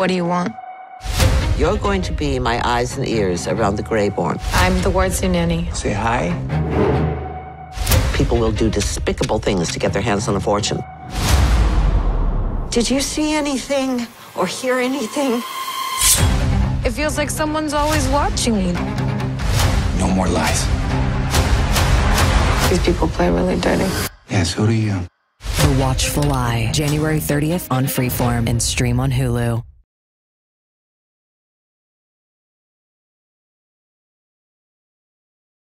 What do you want? You're going to be my eyes and ears around the GreyBourne. I'm the ward zoo nanny. Say hi. People will do despicable things to get their hands on a fortune. Did you see anything or hear anything? It feels like someone's always watching me. No more lies. These people play really dirty. Yeah, so do you. The Watchful Eye, January 30th on Freeform and stream on Hulu.